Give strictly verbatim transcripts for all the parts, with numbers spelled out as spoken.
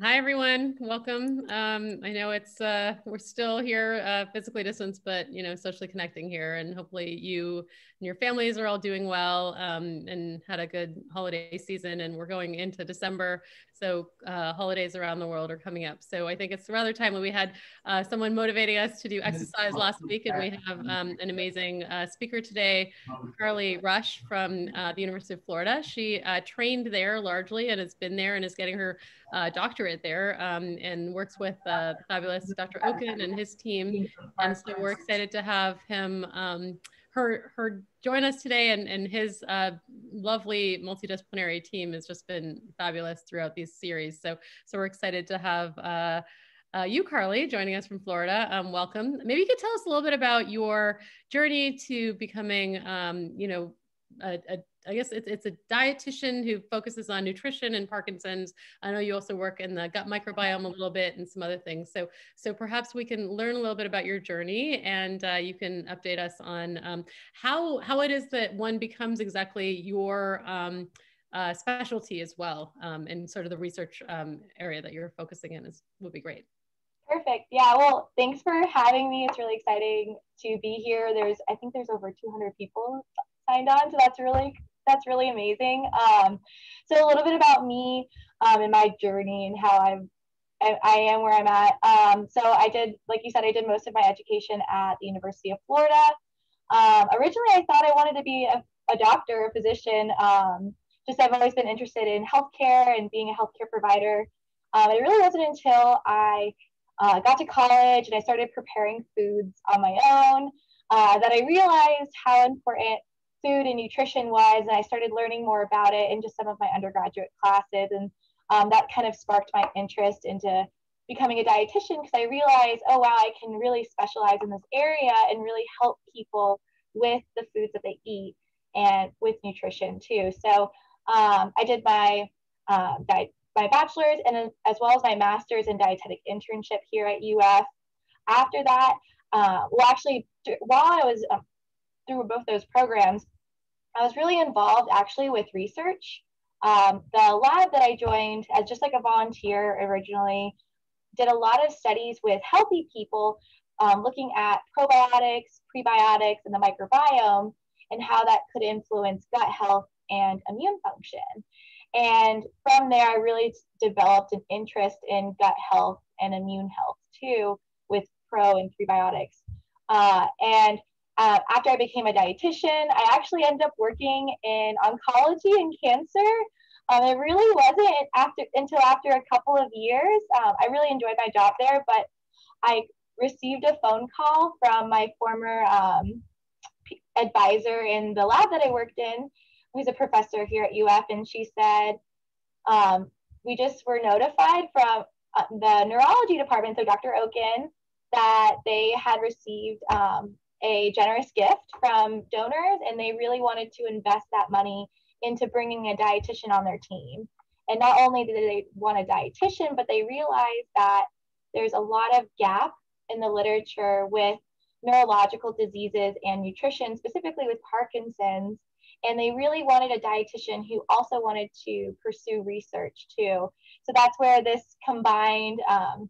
Hi everyone, welcome. Um, I know it's uh, we're still here uh, physically distanced, but you know, socially connecting here, and hopefully you and your families are all doing well um, and had a good holiday season. And we're going into December, so uh, holidays around the world are coming up. So I think it's rather timely. We had uh, someone motivating us to do exercise last week, and we have um, an amazing uh, speaker today, Carley Rusch from uh, the University of Florida. She uh, trained there largely and has been there and is getting her uh, doctorate there um, and works with uh, the fabulous Doctor Okun and his team, and so we're excited to have him, um, her, her join us today, and, and his uh, lovely multidisciplinary team has just been fabulous throughout these series. So, so we're excited to have uh, uh, you, Carley, joining us from Florida. Um, welcome. Maybe you could tell us a little bit about your journey to becoming, um, you know, a, a I guess it's, it's a dietitian who focuses on nutrition and Parkinson's. I know you also work in the gut microbiome a little bit and some other things. So, so perhaps we can learn a little bit about your journey, and uh, you can update us on um, how, how it is that one becomes exactly your um, uh, specialty as well, um, and sort of the research um, area that you're focusing in is, would be great. Perfect. Yeah, well, thanks for having me. It's really exciting to be here. There's, I think there's over two hundred people signed on, so that's really That's really amazing. Um, so a little bit about me um, and my journey and how I'm, I, I am where I'm at. Um, so I did, like you said, I did most of my education at the University of Florida. Um, originally, I thought I wanted to be a, a doctor, a physician. Um, just I've always been interested in healthcare and being a healthcare provider. Um, it really wasn't until I uh, got to college and I started preparing foods on my own uh, that I realized how important food and nutrition was, and I started learning more about it in just some of my undergraduate classes, and um, that kind of sparked my interest into becoming a dietitian, because I realized, oh wow, I can really specialize in this area and really help people with the foods that they eat and with nutrition too. So um, I did my uh, my bachelor's and as well as my master's in dietetic internship here at U F. After that, uh, well actually, while I was um, through both those programs, I was really involved actually with research. Um, the lab that I joined as just like a volunteer originally did a lot of studies with healthy people um, looking at probiotics, prebiotics, and the microbiome and how that could influence gut health and immune function. And from there, I really developed an interest in gut health and immune health too, with pro and prebiotics. Uh, and Uh, after I became a dietitian, I actually ended up working in oncology and cancer. Um, it really wasn't after, until after a couple of years. Um, I really enjoyed my job there, but I received a phone call from my former um, advisor in the lab that I worked in, who's a professor here at U F, and she said, um, we just were notified from uh, the neurology department, so Doctor Okun, that they had received um, a generous gift from donors, and they really wanted to invest that money into bringing a dietitian on their team. And not only did they want a dietitian, but they realized that there's a lot of gap in the literature with neurological diseases and nutrition, specifically with Parkinson's. And they really wanted a dietitian who also wanted to pursue research too. So that's where this combined um,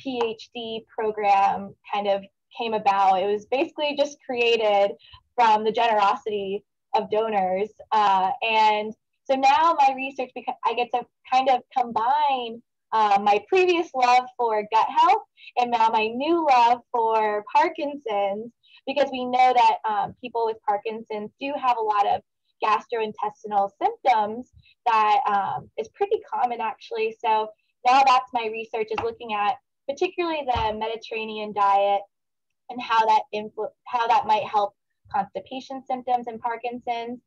PhD program kind of came about. It was basically just created from the generosity of donors. Uh, and so now my research, because I get to kind of combine uh, my previous love for gut health and now my new love for Parkinson's, because we know that um, people with Parkinson's do have a lot of gastrointestinal symptoms that um, is pretty common actually. So now that's my research, is looking at particularly the Mediterranean diet and how that influ how that might help constipation symptoms and Parkinson's.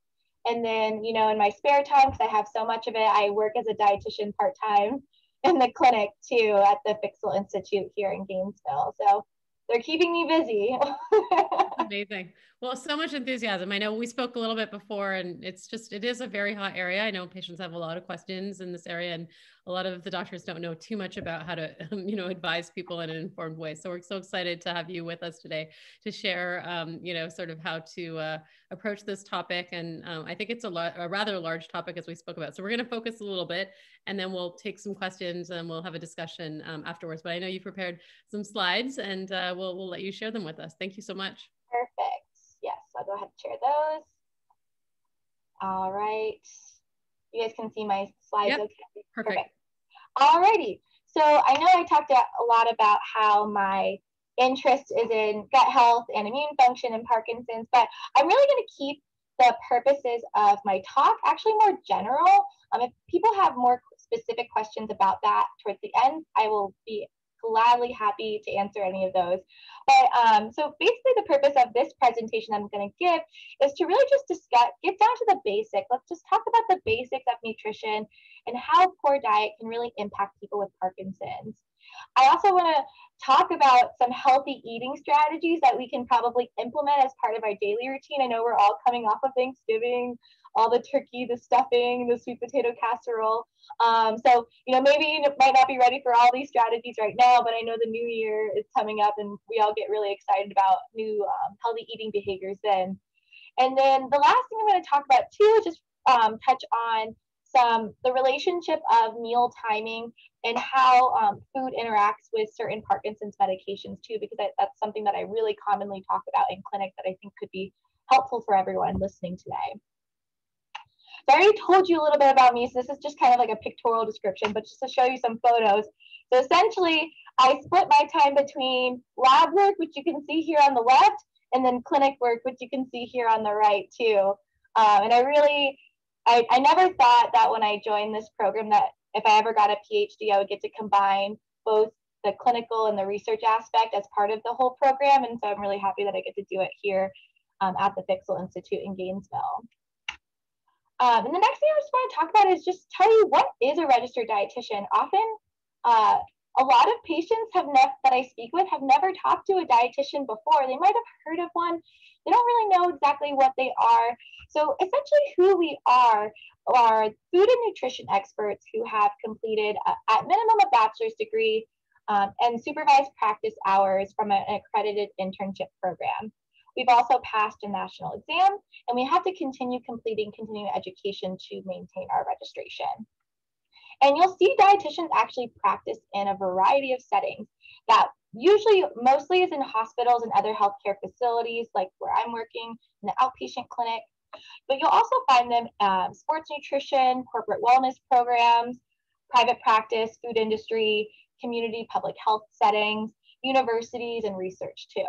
And then, you know, in my spare time, because I have so much of it, I work as a dietitian part-time in the clinic too at the Fixel Institute here in Gainesville. So they're keeping me busy. Amazing. Well, so much enthusiasm. I know we spoke a little bit before, and it's just, it is a very hot area. I know patients have a lot of questions in this area, and a lot of the doctors don't know too much about how to, you know, advise people in an informed way. So we're so excited to have you with us today to share, um, you know, sort of how to uh, approach this topic. And um, I think it's a, lot, a rather large topic, as we spoke about. So we're going to focus a little bit, and then we'll take some questions and we'll have a discussion um, afterwards. But I know you've prepared some slides, and uh, we'll, we'll let you share them with us. Thank you so much. Perfect. Yes, I'll go ahead and share those. All right. You guys can see my slides, yep. Okay? Perfect. Perfect. All righty. So I know I talked a lot about how my interest is in gut health and immune function and Parkinson's, but I'm really going to keep the purposes of my talk actually more general. Um, if people have more specific questions about that towards the end, I will be gladly happy to answer any of those. But um, so basically the purpose of this presentation I'm going to give is to really just discuss, get down to the basic. Let's just talk about the basics of nutrition and how poor diet can really impact people with Parkinson's. I also want to talk about some healthy eating strategies that we can probably implement as part of our daily routine. I know we're all coming off of Thanksgiving, all the turkey, the stuffing, the sweet potato casserole. Um, so, you know, maybe you might not be ready for all these strategies right now, but I know the new year is coming up and we all get really excited about new um, healthy eating behaviors then. And then the last thing I'm going to talk about too is just um, touch on some the relationship of meal timing and how um, food interacts with certain Parkinson's medications too, because that, that's something that I really commonly talk about in clinic that I think could be helpful for everyone listening today. So I already told you a little bit about me, so this is just kind of like a pictorial description, but just to show you some photos. So essentially, I split my time between lab work, which you can see here on the left, and then clinic work, which you can see here on the right too. Um, and I really, I, I never thought that when I joined this program that if I ever got a PhD, I would get to combine both the clinical and the research aspect as part of the whole program. And so I'm really happy that I get to do it here um, at the Fixel Institute in Gainesville. Um, and the next thing I just want to talk about is just tell you what is a registered dietitian. Often, uh, a lot of patients have that I speak with have never talked to a dietitian before. They might have heard of one. They don't really know exactly what they are. So essentially who we are are food and nutrition experts who have completed uh, at minimum a bachelor's degree um, and supervised practice hours from an accredited internship program. We've also passed a national exam, and we have to continue completing continuing education to maintain our registration. And you'll see dietitians actually practice in a variety of settings that usually mostly is in hospitals and other healthcare facilities, like where I'm working in the outpatient clinic. But you'll also find them um, sports nutrition, corporate wellness programs, private practice, food industry, community public health settings, universities, and research too.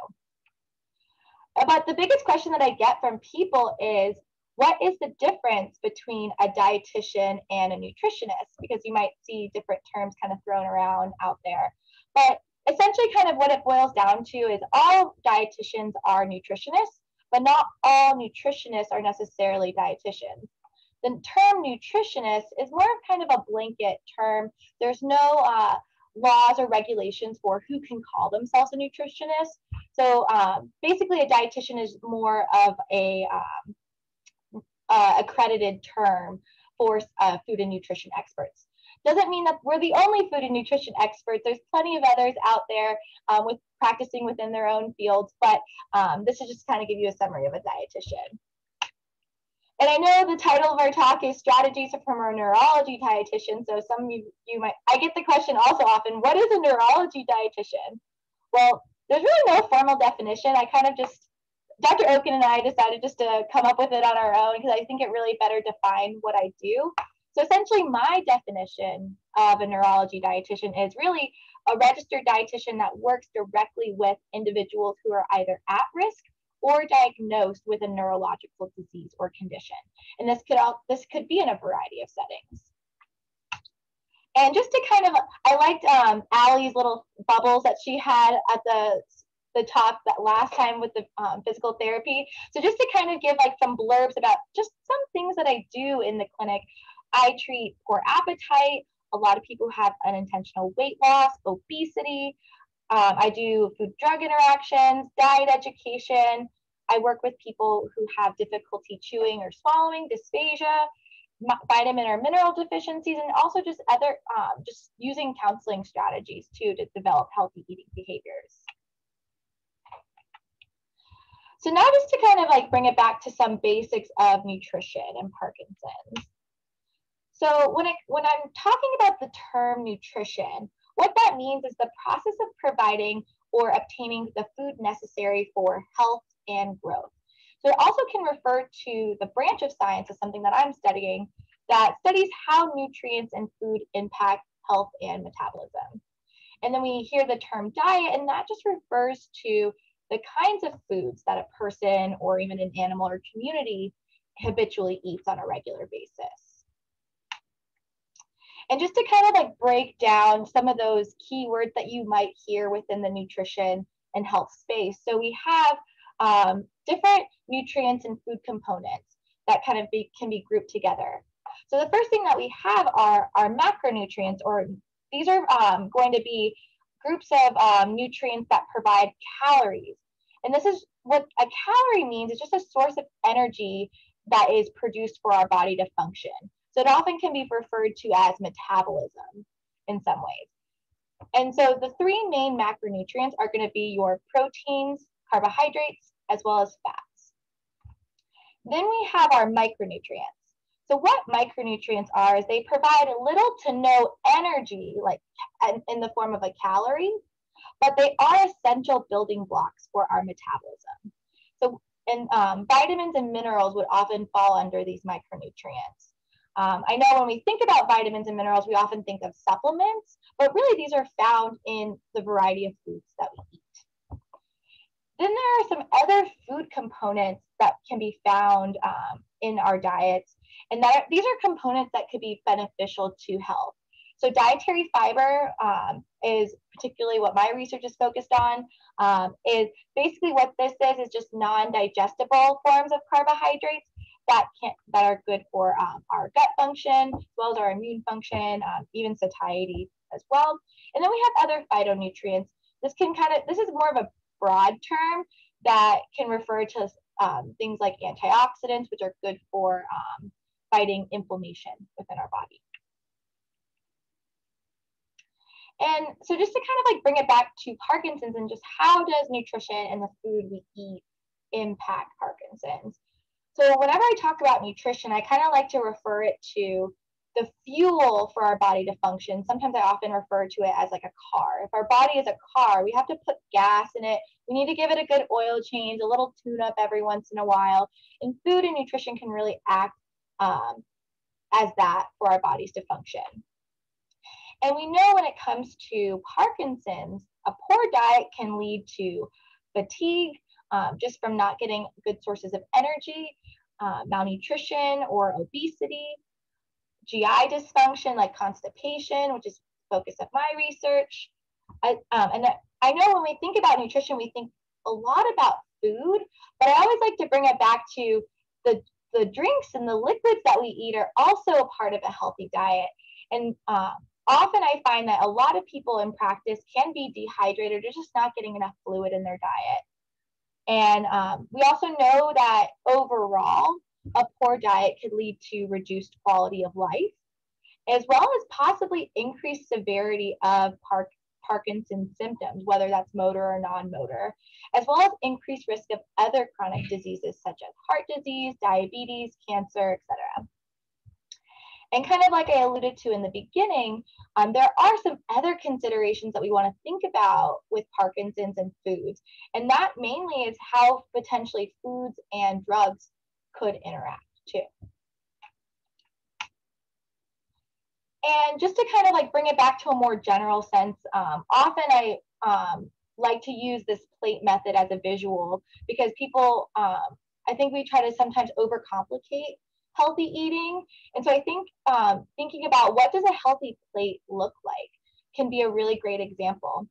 But the biggest question that I get from people is, what is the difference between a dietitian and a nutritionist? Because you might see different terms kind of thrown around out there. But essentially kind of what it boils down to is all dietitians are nutritionists, but not all nutritionists are necessarily dietitians. The term nutritionist is more of kind of a blanket term. There's no uh, laws or regulations for who can call themselves a nutritionist. So um, basically a dietitian is more of a um, uh, accredited term for uh, food and nutrition experts. Doesn't mean that we're the only food and nutrition experts. There's plenty of others out there um, with practicing within their own fields, but um, this is just kind of give you a summary of a dietitian. And I know the title of our talk is Strategies from a Neurology Dietitian. So some of you, you might, I get the question also often, what is a neurology dietitian? Well, there's really no formal definition. I kind of just, Doctor Okun and I decided just to come up with it on our own because I think it really better defines what I do. So essentially my definition of a neurology dietitian is really a registered dietitian that works directly with individuals who are either at risk or diagnosed with a neurological disease or condition. And this could, all, this could be in a variety of settings. And just to kind of, I liked um, Allie's little bubbles that she had at the, the talk that last time with the um, physical therapy. So just to kind of give like some blurbs about just some things that I do in the clinic. I treat poor appetite. A lot of people have unintentional weight loss, obesity. Um, I do food drug interactions, diet education, I work with people who have difficulty chewing or swallowing, dysphagia, vitamin or mineral deficiencies, and also just other, um, just using counseling strategies too to develop healthy eating behaviors. So now just to kind of like bring it back to some basics of nutrition and Parkinson's. So when, it, when I'm talking about the term nutrition, what that means is the process of providing or obtaining the food necessary for health and growth. So it also can refer to the branch of science as something that I'm studying that studies how nutrients and food impact health and metabolism. And then we hear the term diet, and that just refers to the kinds of foods that a person or even an animal or community habitually eats on a regular basis. And just to kind of like break down some of those keywords that you might hear within the nutrition and health space. So we have um, different nutrients and food components that kind of be, can be grouped together. So the first thing that we have are our macronutrients, or these are um, going to be groups of um, nutrients that provide calories. And this is what a calorie means, is just a source of energy that is produced for our body to function. So it often can be referred to as metabolism in some ways. And so the three main macronutrients are going to be your proteins, carbohydrates, as well as fats. Then we have our micronutrients. So what micronutrients are is they provide little to no energy, like in the form of a calorie, but they are essential building blocks for our metabolism. So and um, vitamins and minerals would often fall under these micronutrients. Um, I know when we think about vitamins and minerals, we often think of supplements, but really these are found in the variety of foods that we eat. Then there are some other food components that can be found um, in our diets. And that, these are components that could be beneficial to health. So dietary fiber um, is particularly what my research is focused on, um, is basically what this is, is just non-digestible forms of carbohydrates that, can, that are good for um, our gut function, as well as our immune function, um, even satiety as well. And then we have other phytonutrients. This can kind of, this is more of a broad term that can refer to um, things like antioxidants, which are good for um, fighting inflammation within our body. And so just to kind of like bring it back to Parkinson's and just how does nutrition and the food we eat impact Parkinson's? So whenever I talk about nutrition, I kind of like to refer it to the fuel for our body to function. Sometimes I often refer to it as like a car. If our body is a car, we have to put gas in it. We need to give it a good oil change, a little tune up every once in a while. And food and nutrition can really act Um, as that for our bodies to function. And we know when it comes to Parkinson's, a poor diet can lead to fatigue, um, just from not getting good sources of energy, uh, malnutrition or obesity, G I dysfunction like constipation, which is the focus of my research. I, um, and I know when we think about nutrition, we think a lot about food, but I always like to bring it back to the The drinks and the liquids that we eat are also a part of a healthy diet. And um, often I find that a lot of people in practice can be dehydrated or just not getting enough fluid in their diet. And um, we also know that overall, a poor diet could lead to reduced quality of life, as well as possibly increased severity of Parkinson's. Parkinson's symptoms, whether that's motor or non-motor, as well as increased risk of other chronic diseases such as heart disease, diabetes, cancer, et cetera. And kind of like I alluded to in the beginning, um, there are some other considerations that we want to think about with Parkinson's and foods, and that mainly is how potentially foods and drugs could interact too. And just to kind of like bring it back to a more general sense, um, often I um, like to use this plate method as a visual because people, um, I think we try to sometimes overcomplicate healthy eating. And so I think um, thinking about what does a healthy plate look like can be a really great example.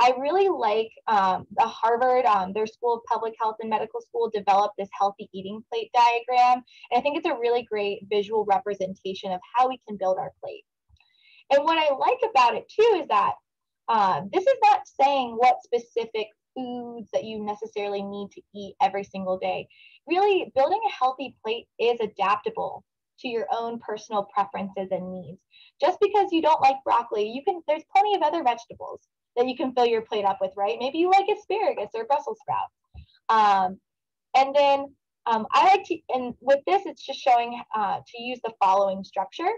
I really like um, the Harvard, um, their School of Public Health and Medical School developed this healthy eating plate diagram. And I think it's a really great visual representation of how we can build our plate. And what I like about it too is that uh, this is not saying what specific foods that you necessarily need to eat every single day. Really, building a healthy plate is adaptable to your own personal preferences and needs. Just because you don't like broccoli, you can, there's plenty of other vegetables that you can fill your plate up with, right? Maybe you like asparagus or Brussels sprouts. Um, and then um, I like to, and with this, it's just showing uh, to use the following structure.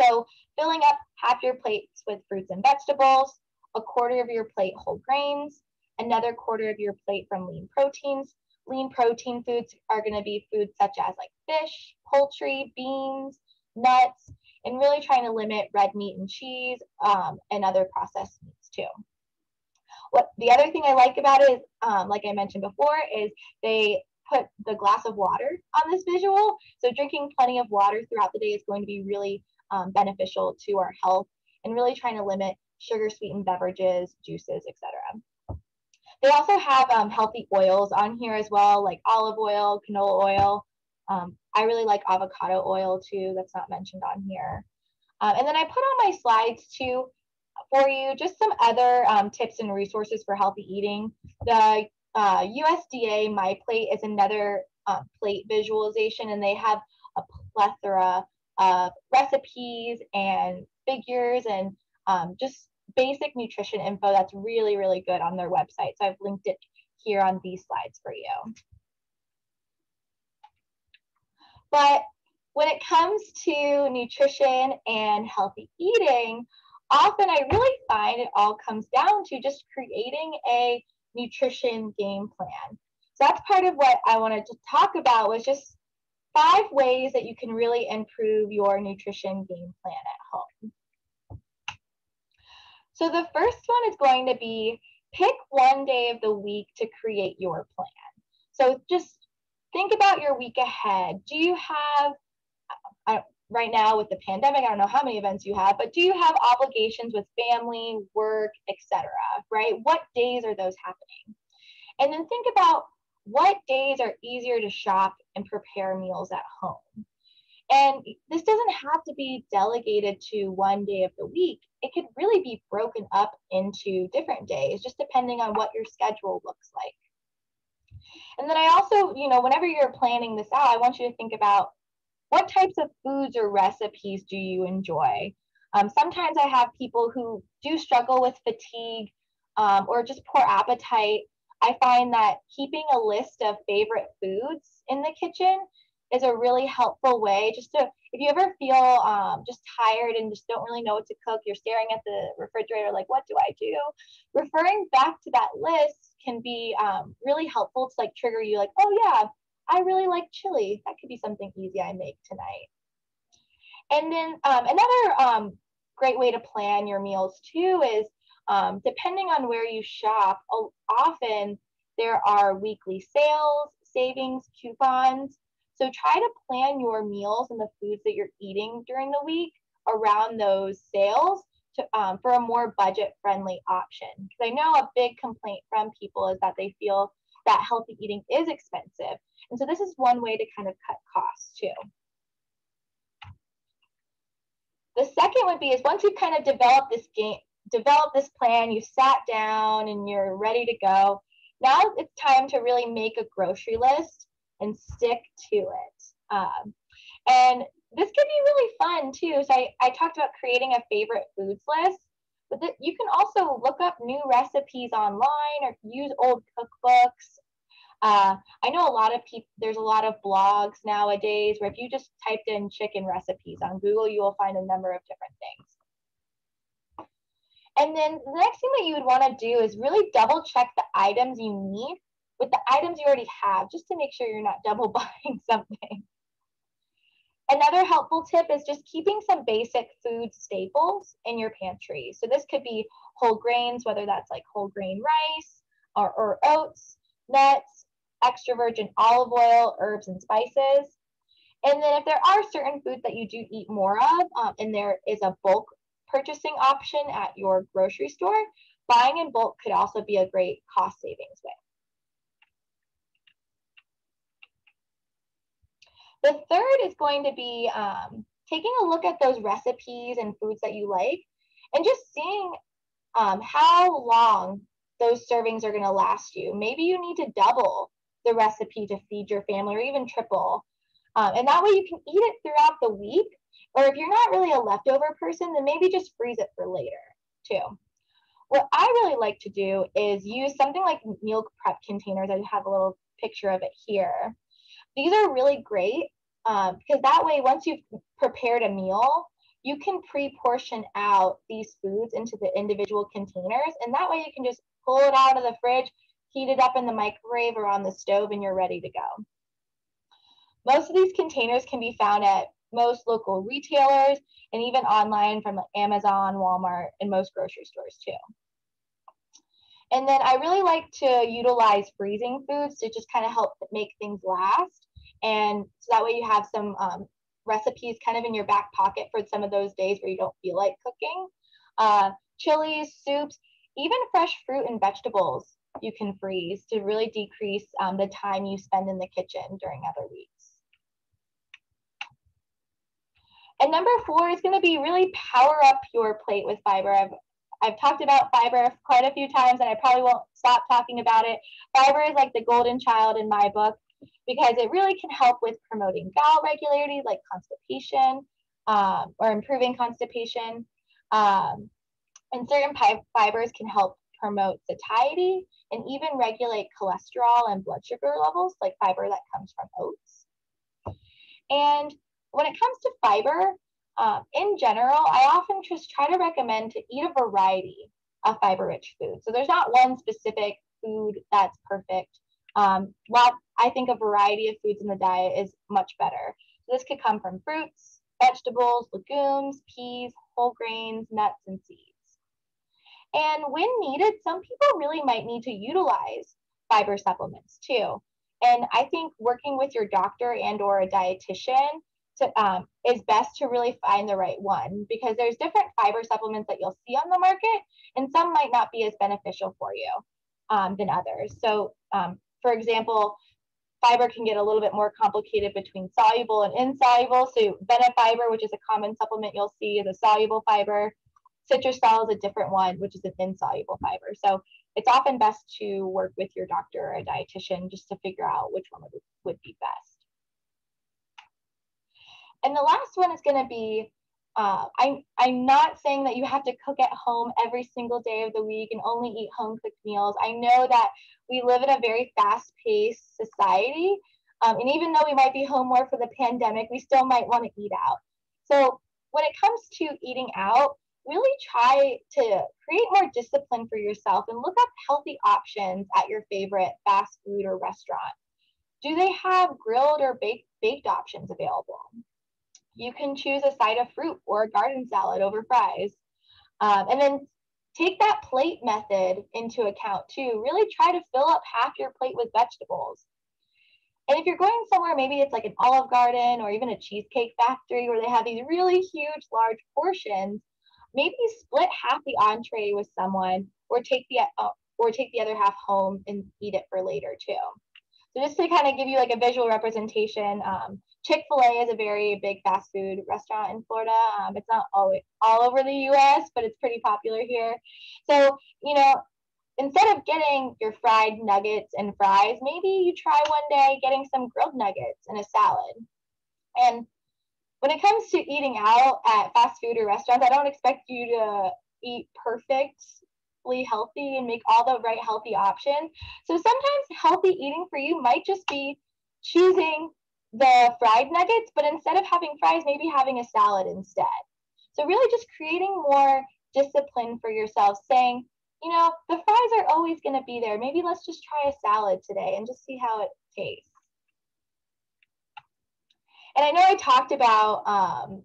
So filling up half your plates with fruits and vegetables, a quarter of your plate whole grains, another quarter of your plate from lean proteins. Lean protein foods are going to be foods such as like fish, poultry, beans, nuts, and really trying to limit red meat and cheese um, and other processed meats too. What the other thing I like about it is, um, like I mentioned before, is they put the glass of water on this visual. So drinking plenty of water throughout the day is going to be really um, beneficial to our health, and really trying to limit sugar sweetened beverages, juices, et cetera. They also have um, healthy oils on here as well, like olive oil, canola oil. Um, I really like avocado oil too, that's not mentioned on here. Um, and then I put on my slides too for you, just some other um, tips and resources for healthy eating. The uh, U S D A MyPlate is another uh, plate visualization, and they have a plethora of recipes and figures and um, just basic nutrition info that's really, really good on their website. So I've linked it here on these slides for you. But when it comes to nutrition and healthy eating, often I really find it all comes down to just creating a nutrition game plan. So that's part of what I wanted to talk about, was just five ways that you can really improve your nutrition game plan at home. So the first one is going to be pick one day of the week to create your plan. So just think about your week ahead. Do you have, I, right now with the pandemic, I don't know how many events you have, but do you have obligations with family, work, et cetera, right? What days are those happening? And then think about what days are easier to shop and prepare meals at home. And this doesn't have to be delegated to one day of the week. It could really be broken up into different days, just depending on what your schedule looks like. And then I also, you know, whenever you're planning this out, I want you to think about what types of foods or recipes do you enjoy? Um, sometimes I have people who do struggle with fatigue um, or just poor appetite. I find that keeping a list of favorite foods in the kitchen is a really helpful way, just to, if you ever feel um, just tired and just don't really know what to cook, you're staring at the refrigerator like, what do I do? Referring back to that list can be um, really helpful to like trigger you like, oh yeah, I really like chili. That could be something easy I make tonight. And then um, another um, great way to plan your meals too is um, depending on where you shop, often there are weekly sales, savings, coupons. So try to plan your meals and the foods that you're eating during the week around those sales to, um, for a more budget-friendly option. Because I know a big complaint from people is that they feel that healthy eating is expensive. And so this is one way to kind of cut costs too. The second would be is once you've kind of developed this game, developed this plan, you sat down and you're ready to go. Now it's time to really make a grocery list and stick to it. Um, and this can be really fun too. So I, I talked about creating a favorite foods list, but the, you can also look up new recipes online or use old cookbooks. Uh, I know a lot of people, there's a lot of blogs nowadays where if you just typed in chicken recipes on Google, you will find a number of different things. And then the next thing that you would wanna do is really double check the items you need with the items you already have, just to make sure you're not double buying something. Another helpful tip is just keeping some basic food staples in your pantry. So this could be whole grains, whether that's like whole grain rice or, or oats, nuts, extra virgin olive oil, herbs and spices. And then if there are certain foods that you do eat more of, um, and there is a bulk purchasing option at your grocery store, buying in bulk could also be a great cost savings way. The third is going to be um, taking a look at those recipes and foods that you like and just seeing um, how long those servings are going to last you. Maybe you need to double the recipe to feed your family, or even triple. Um, and that way you can eat it throughout the week. Or if you're not really a leftover person, then maybe just freeze it for later too. What I really like to do is use something like meal prep containers. I have a little picture of it here. These are really great um, because that way, once you've prepared a meal, you can pre-portion out these foods into the individual containers. And that way you can just pull it out of the fridge, heat it up in the microwave or on the stove, and you're ready to go. Most of these containers can be found at most local retailers and even online from Amazon, Walmart, and most grocery stores too. And then I really like to utilize freezing foods to just kind of help make things last. And so that way you have some um, recipes kind of in your back pocket for some of those days where you don't feel like cooking. Uh, chilies, soups, even fresh fruit and vegetables you can freeze to really decrease um, the time you spend in the kitchen during other weeks. And number four is going to be really power up your plate with fiber. I've, I've talked about fiber quite a few times, and I probably won't stop talking about it. Fiber is like the golden child in my book because it really can help with promoting bowel regularity, like constipation um, or improving constipation. Um, and certain fibers can help promote satiety and even regulate cholesterol and blood sugar levels, like fiber that comes from oats. And when it comes to fiber, um, in general, I often just try to recommend to eat a variety of fiber-rich foods. So there's not one specific food that's perfect. Um, well, I think a variety of foods in the diet is much better. So this could come from fruits, vegetables, legumes, peas, whole grains, nuts, and seeds. And when needed, some people really might need to utilize fiber supplements too. And I think working with your doctor and or a dietitian To, um, is best to really find the right one, because there's different fiber supplements that you'll see on the market, and some might not be as beneficial for you um, than others. So um, for example, fiber can get a little bit more complicated between soluble and insoluble. So Benefiber, which is a common supplement you'll see, is a soluble fiber. Citrus cell is a different one, which is an insoluble fiber. So it's often best to work with your doctor or a dietitian just to figure out which one would, would be best. And the last one is going to be, uh, I'm, I'm not saying that you have to cook at home every single day of the week and only eat home-cooked meals. I know that we live in a very fast-paced society, um, and even though we might be home more for the pandemic, we still might want to eat out. So when it comes to eating out, really try to create more discipline for yourself and look up healthy options at your favorite fast food or restaurant. Do they have grilled or baked, baked options available? You can choose a side of fruit or a garden salad over fries. Um, and then take that plate method into account too. Really try to fill up half your plate with vegetables. And if you're going somewhere, maybe it's like an Olive Garden or even a Cheesecake Factory where they have these really huge, large portions, maybe split half the entree with someone or take the, uh, or take the other half home and eat it for later too. So just to kind of give you like a visual representation, um, Chick-fil-A is a very big fast food restaurant in Florida. Um, it's not all, all over the U S, but it's pretty popular here. So, you know, instead of getting your fried nuggets and fries, maybe you try one day getting some grilled nuggets and a salad. And when it comes to eating out at fast food or restaurants, I don't expect you to eat perfectly healthy and make all the right healthy options. So sometimes healthy eating for you might just be choosing the fried nuggets, but instead of having fries, maybe having a salad instead. So really just creating more discipline for yourself, saying, you know, the fries are always going to be there. Maybe let's just try a salad today and just see how it tastes. And I know I talked about um,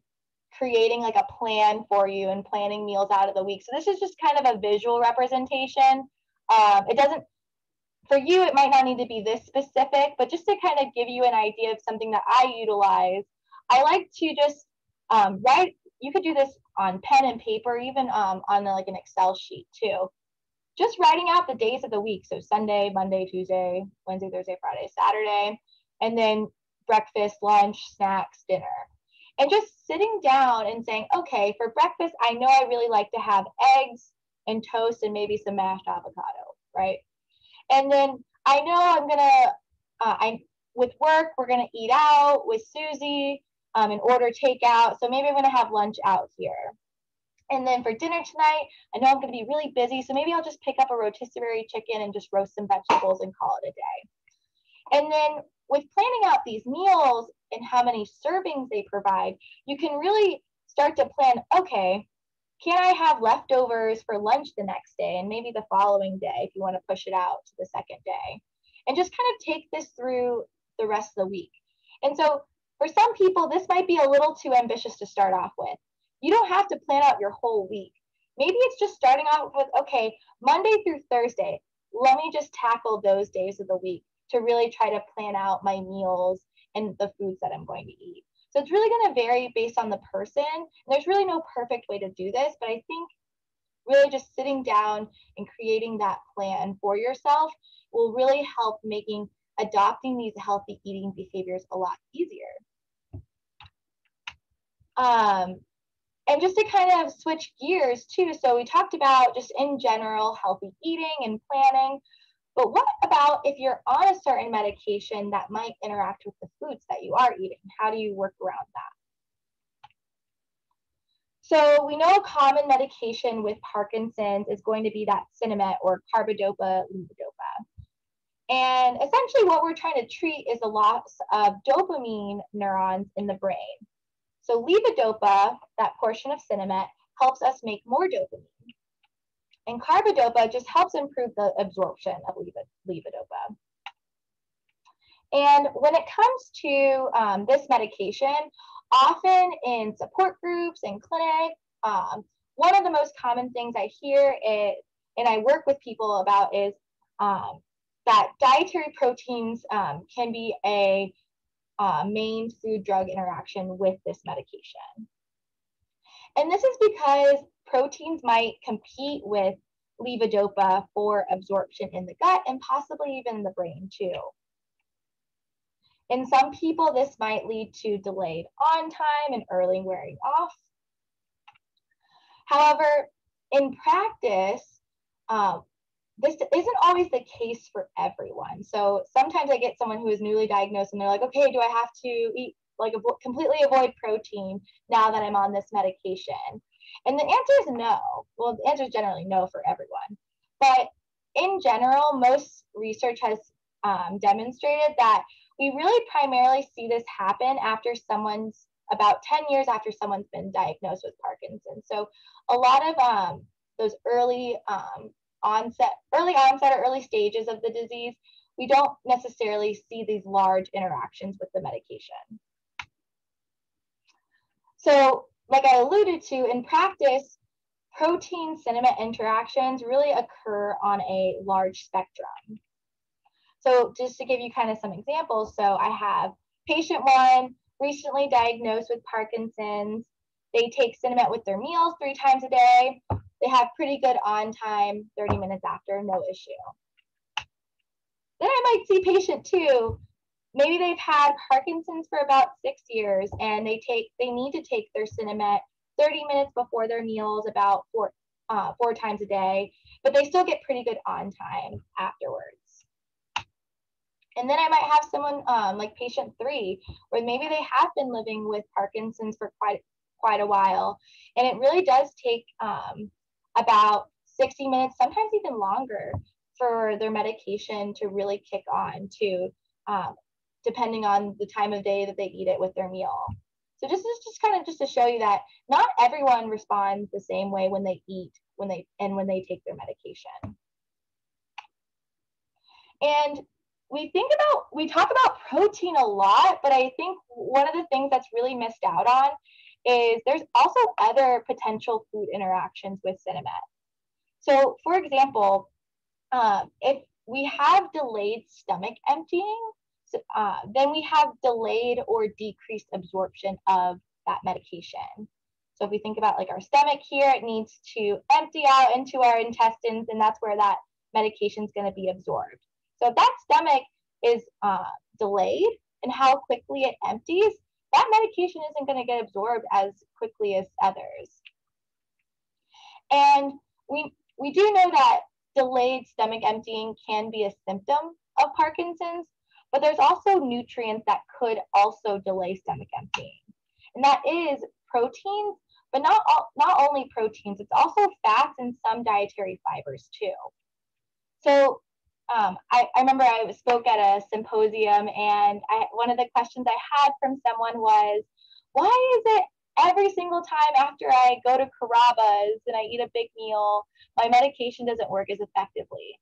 creating like a plan for you and planning meals out of the week. So this is just kind of a visual representation. Um, it doesn't For you, it might not need to be this specific, but just to kind of give you an idea of something that I utilize, I like to just um, write. You could do this on pen and paper, even um, on the, like an Excel sheet too. Just writing out the days of the week. So Sunday, Monday, Tuesday, Wednesday, Thursday, Friday, Saturday, and then breakfast, lunch, snacks, dinner. And just sitting down and saying, okay, for breakfast, I know I really like to have eggs and toast and maybe some mashed avocado. right? And then I know I'm gonna, uh, I with work, we're gonna eat out with Susie um, and order takeout. So maybe I'm gonna have lunch out here. And then for dinner tonight, I know I'm gonna be really busy. So maybe I'll just pick up a rotisserie chicken and just roast some vegetables and call it a day. And then with planning out these meals and how many servings they provide, you can really start to plan, okay, can I have leftovers for lunch the next day and maybe the following day if you want to push it out to the second day, and just kind of take this through the rest of the week. And so for some people, this might be a little too ambitious to start off with. You don't have to plan out your whole week. Maybe it's just starting off with, okay, Monday through Thursday, let me just tackle those days of the week to really try to plan out my meals and the foods that I'm going to eat. So it's really going to vary based on the person. And there's really no perfect way to do this, but I think really just sitting down and creating that plan for yourself will really help making adopting these healthy eating behaviors a lot easier. Um, and just to kind of switch gears too, so we talked about just in general healthy eating and planning, but what about if you're on a certain medication that might interact with the foods that you are eating? How do you work around that? So we know a common medication with Parkinson's is going to be that Sinemet or carbidopa, levodopa. And essentially what we're trying to treat is the loss of dopamine neurons in the brain. So levodopa, that portion of Sinemet, helps us make more dopamine. And carbidopa just helps improve the absorption of levodopa. And when it comes to um, this medication, often in support groups and clinic, um, one of the most common things I hear is, and I work with people about is um, that dietary proteins um, can be a uh, main food-drug interaction with this medication. And this is because proteins might compete with levodopa for absorption in the gut and possibly even the brain too. In some people, this might lead to delayed on time and early wearing off. However, in practice, um, this isn't always the case for everyone. So sometimes I get someone who is newly diagnosed and they're like, okay, do I have to eat, like completely avoid protein now that I'm on this medication? And the answer is no. Well, the answer is generally no for everyone. But in general, most research has um, demonstrated that we really primarily see this happen after someone's, about ten years after someone's been diagnosed with Parkinson's. So a lot of um, those early um, onset, early onset or early stages of the disease, we don't necessarily see these large interactions with the medication. So like I alluded to, in practice, protein-Sinemet interactions really occur on a large spectrum. So just to give you kind of some examples, so I have patient one, recently diagnosed with Parkinson's. They take Sinemet with their meals three times a day. They have pretty good on time, thirty minutes after, no issue. Then I might see patient two. Maybe they've had Parkinson's for about six years and they take they need to take their Sinemet thirty minutes before their meals about four, uh, four times a day, but they still get pretty good on time afterwards. And then I might have someone um, like patient three, where maybe they have been living with Parkinson's for quite, quite a while. And it really does take um, about sixty minutes, sometimes even longer, for their medication to really kick on to um, depending on the time of day that they eat it with their meal. So this is just kind of just to show you that not everyone responds the same way when they eat when they and when they take their medication. And we think about, we talk about protein a lot, but I think one of the things that's really missed out on is there's also other potential food interactions with Sinemet. So for example, um, if we have delayed stomach emptying, Uh, then we have delayed or decreased absorption of that medication. So if we think about like our stomach here, it needs to empty out into our intestines, and that's where that medication is going to be absorbed. So if that stomach is uh, delayed and how quickly it empties, that medication isn't going to get absorbed as quickly as others. And we, we do know that delayed stomach emptying can be a symptom of Parkinson's, but there's also nutrients that could also delay stomach emptying. And that is proteins, but not, all, not only proteins, it's also fats and some dietary fibers too. So um, I, I remember I spoke at a symposium, and I, one of the questions I had from someone was, why is it every single time after I go to Carrabba's and I eat a big meal, my medication doesn't work as effectively?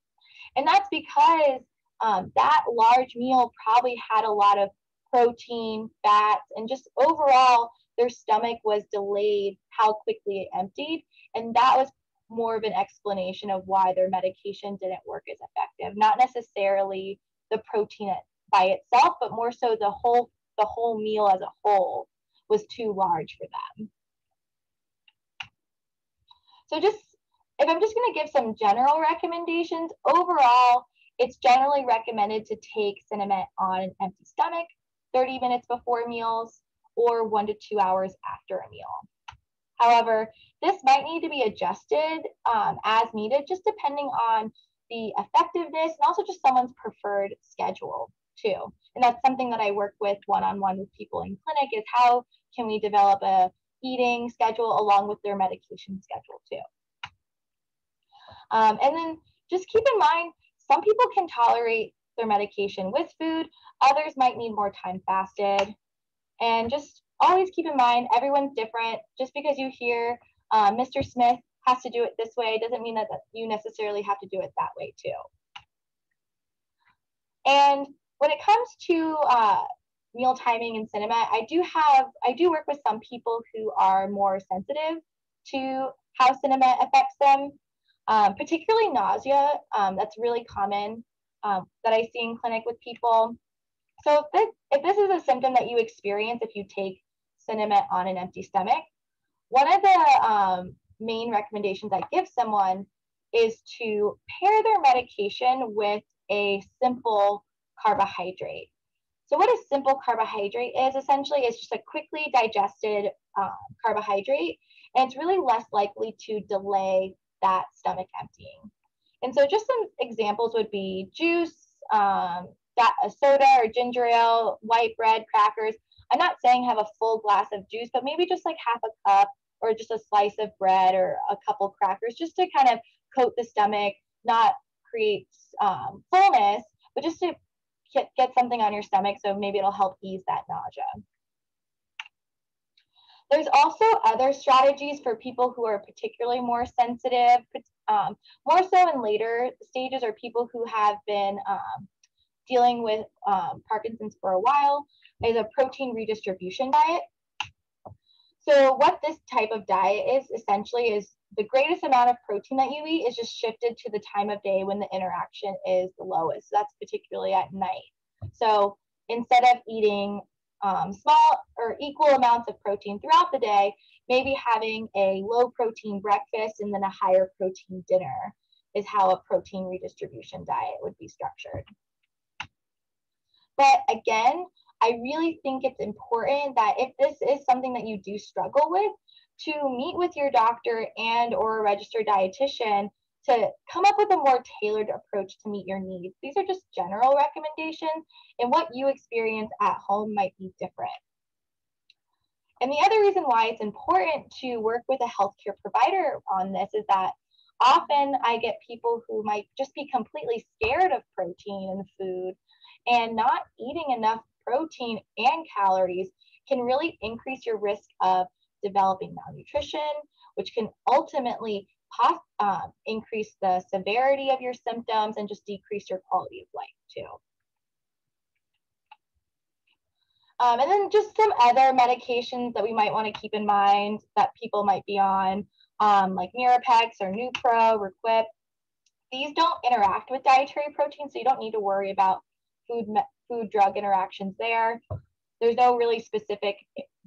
And that's because um, that large meal probably had a lot of protein, fats, and just overall, their stomach was delayed how quickly it emptied. And that was more of an explanation of why their medication didn't work as effective. Not necessarily the protein by itself, but more so the whole, the whole meal as a whole was too large for them. So just, if I'm just gonna give some general recommendations, overall, it's generally recommended to take Sinemet on an empty stomach, thirty minutes before meals, or one to two hours after a meal. However, this might need to be adjusted um, as needed, just depending on the effectiveness and also just someone's preferred schedule too. And that's something that I work with one-on-one with people in clinic, is how can we develop a eating schedule along with their medication schedule too. Um, and then just keep in mind, some people can tolerate their medication with food, others might need more time fasted. And just always keep in mind, everyone's different. Just because you hear uh, Mister Smith has to do it this way doesn't mean that, that you necessarily have to do it that way too. And when it comes to uh, meal timing and Sinemet, I do have, I do work with some people who are more sensitive to how Sinemet affects them, um, particularly nausea. Um, that's really common um, that I see in clinic with people. So if this, if this is a symptom that you experience if you take Sinemet on an empty stomach, one of the um, main recommendations I give someone is to pair their medication with a simple carbohydrate. So what a simple carbohydrate is, essentially, is just a quickly digested uh, carbohydrate, and it's really less likely to delay that stomach emptying. And so just some examples would be juice, um, that, a soda or ginger ale, white bread, crackers. I'm not saying have a full glass of juice, but maybe just like half a cup or just a slice of bread or a couple crackers, just to kind of coat the stomach, not create um, fullness, but just to Get, get something on your stomach, so maybe it'll help ease that nausea. There's also other strategies for people who are particularly more sensitive, um, more so in later stages, or people who have been um, dealing with um, Parkinson's for a while, is a protein redistribution diet. So what this type of diet is essentially is the greatest amount of protein that you eat is just shifted to the time of day when the interaction is the lowest. So that's particularly at night. So instead of eating um, small or equal amounts of protein throughout the day, maybe having a low protein breakfast and then a higher protein dinner is how a protein redistribution diet would be structured. But again, I really think it's important that if this is something that you do struggle with, to meet with your doctor and or a registered dietitian to come up with a more tailored approach to meet your needs. These are just general recommendations, and what you experience at home might be different. And the other reason why it's important to work with a healthcare provider on this is that often I get people who might just be completely scared of protein and food, and not eating enough protein and calories can really increase your risk of developing malnutrition, which can ultimately uh, increase the severity of your symptoms and just decrease your quality of life too. Um, and then just some other medications that we might want to keep in mind that people might be on, um, like Mirapex or Nupro, Requip. These don't interact with dietary protein, so you don't need to worry about food, food drug interactions there. There's no really specific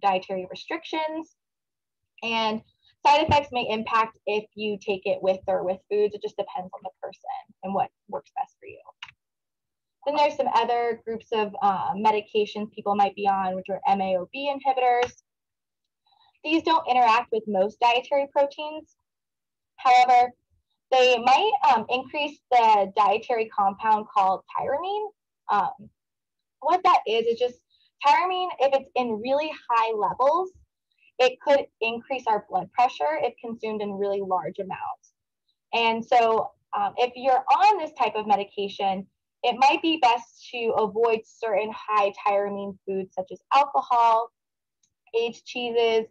dietary restrictions. And side effects may impact if you take it with or with foods. It just depends on the person and what works best for you. Then there's some other groups of uh, medications people might be on, which are M A O B inhibitors. These don't interact with most dietary proteins. However, they might um, increase the dietary compound called tyramine. Um, what that is, is just tyramine, if it's in really high levels, it could increase our blood pressure if consumed in really large amounts. And so um, if you're on this type of medication, it might be best to avoid certain high tyramine foods such as alcohol, aged cheeses,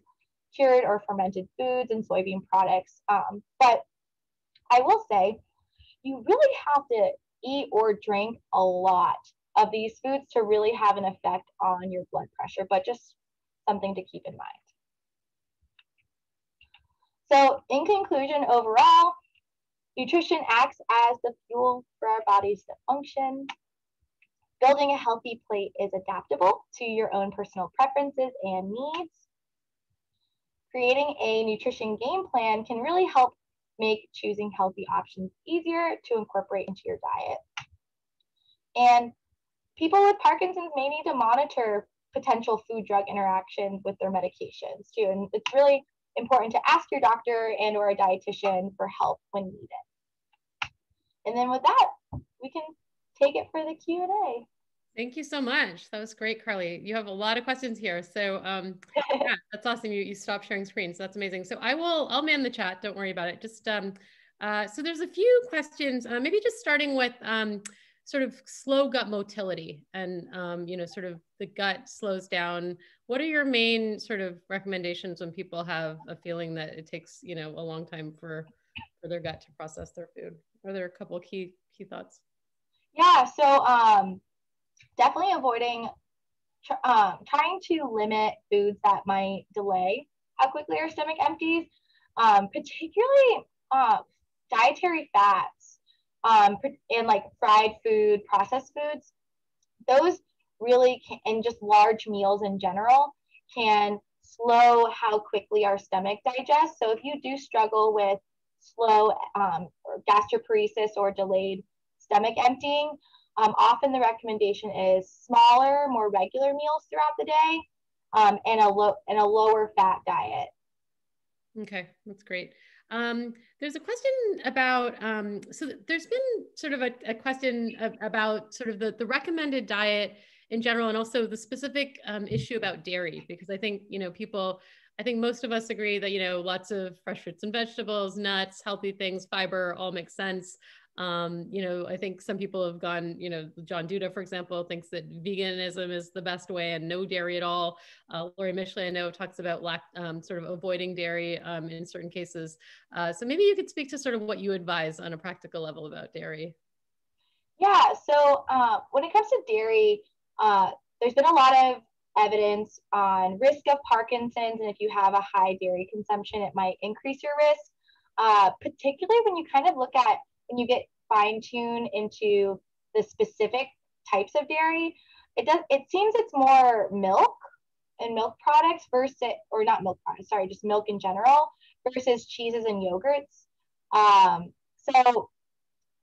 cured or fermented foods, and soybean products. Um, but I will say, you really have to eat or drink a lot of these foods to really have an effect on your blood pressure, but just something to keep in mind. So in conclusion, overall, nutrition acts as the fuel for our bodies to function. Building a healthy plate is adaptable to your own personal preferences and needs. Creating a nutrition game plan can really help make choosing healthy options easier to incorporate into your diet. And people with Parkinson's may need to monitor potential food-drug interactions with their medications too. And it's really important to ask your doctor and or a dietitian for help when needed. And then with that, we can take it for the Q and A. Thank you so much. That was great, Carley. You have a lot of questions here. So um, yeah, that's awesome. You, you stopped sharing screens. So that's amazing. So I will, I'll man the chat. Don't worry about it. Just, um, uh, so there's a few questions, uh, maybe just starting with um, sort of slow gut motility and, um, you know, sort of the gut slows down. What are your main sort of recommendations when people have a feeling that it takes, you know, a long time for, for their gut to process their food? Are there a couple of key, key thoughts? Yeah. So, um, definitely avoiding, um, trying to limit foods that might delay how quickly our stomach empties, um, particularly uh, dietary fats um, and like fried food, processed foods. Those really can, and just large meals in general, can slow how quickly our stomach digests. So if you do struggle with slow um, gastroparesis or delayed stomach emptying, Um, often the recommendation is smaller, more regular meals throughout the day, um, and a low and a lower fat diet. Okay, that's great. Um, there's a question about, um, so there's been sort of a, a question of, about sort of the, the recommended diet in general, and also the specific um, issue about dairy, because I think, you know, people, I think most of us agree that, you know, lots of fresh fruits and vegetables, nuts, healthy things, fiber, all make sense. Um, you know, I think some people have gone, you know, John Duda, for example, thinks that veganism is the best way and no dairy at all. Uh, Lori Michelin, I know, talks about lack, um, sort of avoiding dairy um, in certain cases. Uh, so maybe you could speak to sort of what you advise on a practical level about dairy. Yeah, so uh, when it comes to dairy, uh, there's been a lot of evidence on risk of Parkinson's, and if you have a high dairy consumption, it might increase your risk, uh, particularly when you kind of look at when you get fine-tuned into the specific types of dairy. It does. It seems it's more milk and milk products versus, or not milk products, sorry, just milk in general versus cheeses and yogurts. Um, so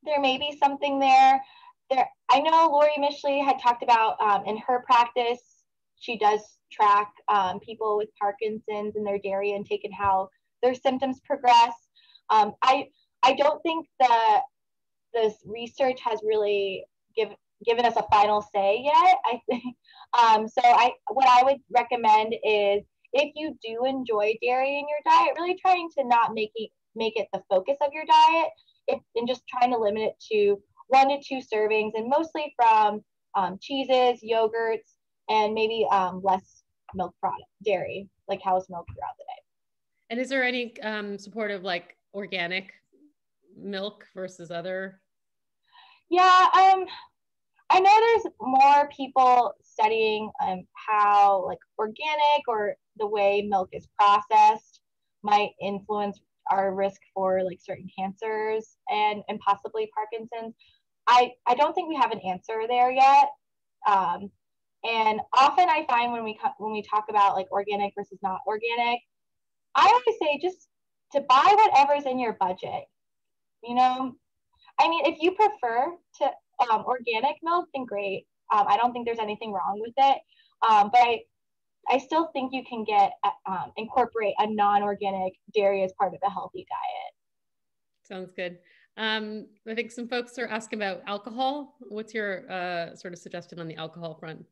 there may be something there. There, I know Lori Michelin had talked about um, in her practice, she does track um, people with Parkinson's and their dairy intake and how their symptoms progress. Um, I. I don't think that this research has really give, given us a final say yet. I think um, so. I what I would recommend is if you do enjoy dairy in your diet, really trying to not make it make it the focus of your diet, if, and just trying to limit it to one to two servings, and mostly from um, cheeses, yogurts, and maybe um, less milk product dairy, like cow's milk throughout the day. And is there any um, support of like organic milk versus other? Yeah, um, I know there's more people studying um, how like organic or the way milk is processed might influence our risk for like certain cancers and, and possibly Parkinson's. I, I don't think we have an answer there yet. Um, and often I find when we, when we talk about like organic versus not organic, I always say just to buy whatever's in your budget. You know, I mean, if you prefer to um, organic milk, then great. Um, I don't think there's anything wrong with it. Um, but I, I still think you can get, um, incorporate a non-organic dairy as part of a healthy diet. Sounds good. Um, I think some folks are asking about alcohol. What's your uh, sort of suggestion on the alcohol front?